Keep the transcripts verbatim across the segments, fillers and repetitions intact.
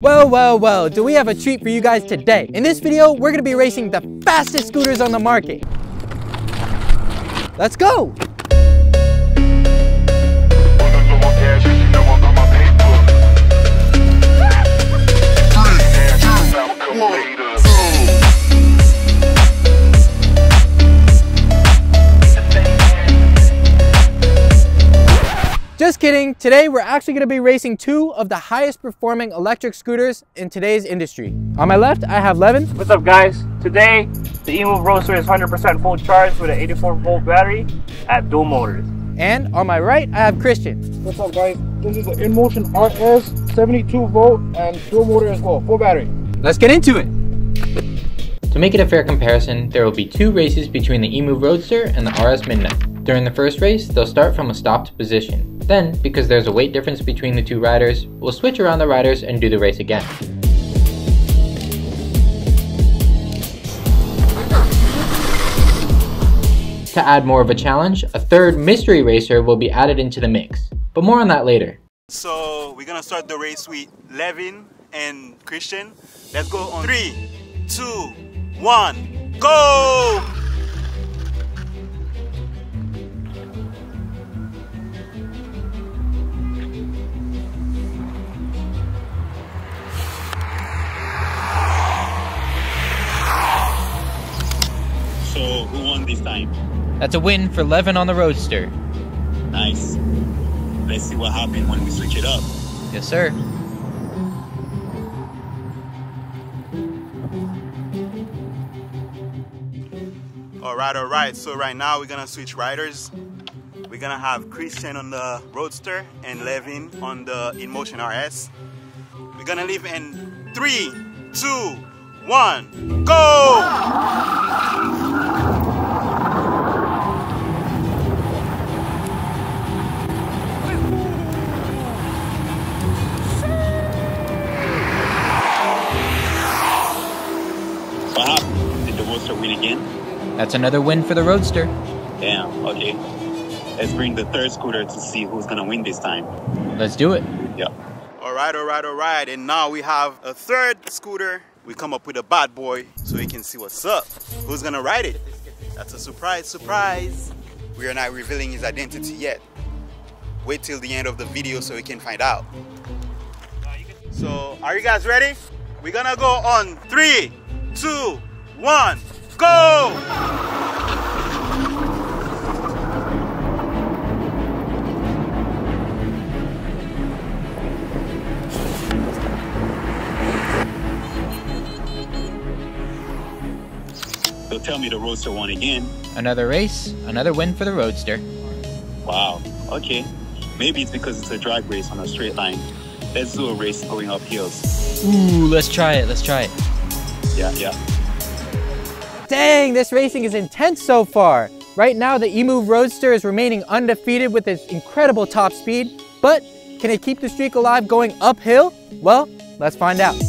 Well, well, well, do we have a treat for you guys today. In this video, we're gonna be racing the fastest scooters on the market. Let's go! Just kidding, today we're actually going to be racing two of the highest performing electric scooters in today's industry. On my left, I have Levin. What's up guys? Today, the EMOVE Roadster is one hundred percent full charged with an eighty-four volt battery at dual motors. And on my right, I have Christian. What's up guys? This is the InMotion R S, seventy-two volt and dual motor as well, full battery. Let's get into it. To make it a fair comparison, there will be two races between the EMOVE Roadster and the R S Midnight. During the first race, they'll start from a stopped position. Then, because there's a weight difference between the two riders, we'll switch around the riders and do the race again. To add more of a challenge, a third mystery racer will be added into the mix, but more on that later. So we're gonna start the race with Levin and Christian. Let's go on three, two, one, go! So who won this time? That's a win for Levin on the Roadster. Nice. Let's see what happens when we switch it up. Yes, sir. All right, all right. So right now we're gonna switch riders. We're gonna have Christian on the Roadster and Levin on the InMotion R S. We're gonna leave in three, two, one, go! Wow. Win again. That's another win for the Roadster. Damn, okay. Let's bring the third scooter to see who's gonna win this time. Let's do it. Yep. Alright, alright, alright. And now we have a third scooter. We come up with a bad boy so we can see what's up. Who's gonna ride it? That's a surprise, surprise. We are not revealing his identity yet. Wait till the end of the video so we can find out. So, are you guys ready? We're gonna go on three, two, one. Go! So tell me the Roadster won again. Another race, another win for the Roadster. Wow, okay. Maybe it's because it's a drag race on a straight line. Let's do a race going up hills. Ooh, let's try it, let's try it. Yeah, yeah. Dang, this racing is intense so far. Right now, the EMOVE Roadster is remaining undefeated with its incredible top speed, but can it keep the streak alive going uphill? Well, let's find out. Okay.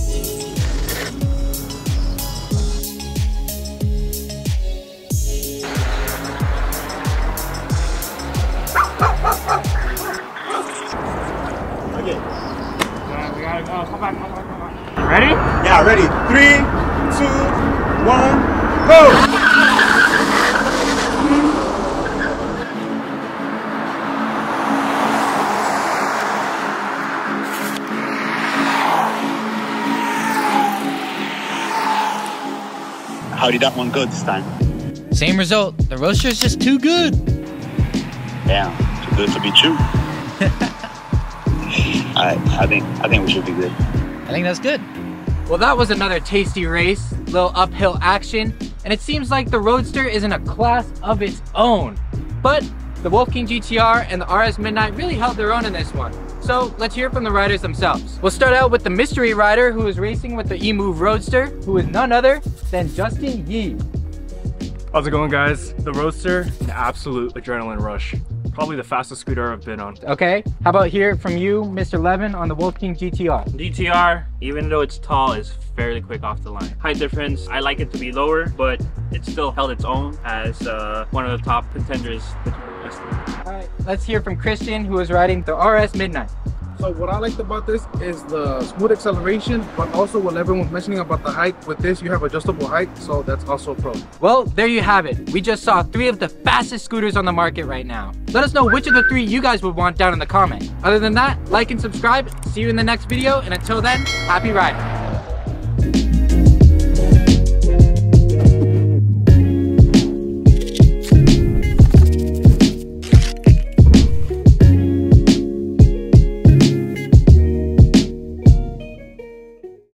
Uh, we gotta go. Come back, come back, come back. Ready? Yeah, ready. Three, two, one. Go! How did that one go this time? Same result. The Roadster is just too good. Yeah, too good to be true. I, I think I think we should be good. I think that's good. Well, that was another tasty race. Little uphill action. And it seems like the Roadster is in a class of its own. But the Wolf King G T R and the R S Midnight really held their own in this one. So let's hear from the riders themselves. We'll start out with the mystery rider who is racing with the EMOVE Roadster, who is none other than Justin Yee. How's it going guys? The Roadster, an absolute adrenaline rush. Probably the fastest scooter I've been on. Okay, how about hear from you, Mister Levin, on the Wolf King G T R? G T R, even though it's tall, is fairly quick off the line. Height difference, I like it to be lower, but it still held its own as uh, one of the top contenders. All right, let's hear from Christian, who is riding the R S Midnight. So what I liked about this is the smooth acceleration, but also what everyone was mentioning about the height. With this, you have adjustable height, so that's also pro. Well, there you have it. We just saw three of the fastest scooters on the market right now. Let us know which of the three you guys would want down in the comment. Other than that, like and subscribe. See you in the next video, and until then, happy riding.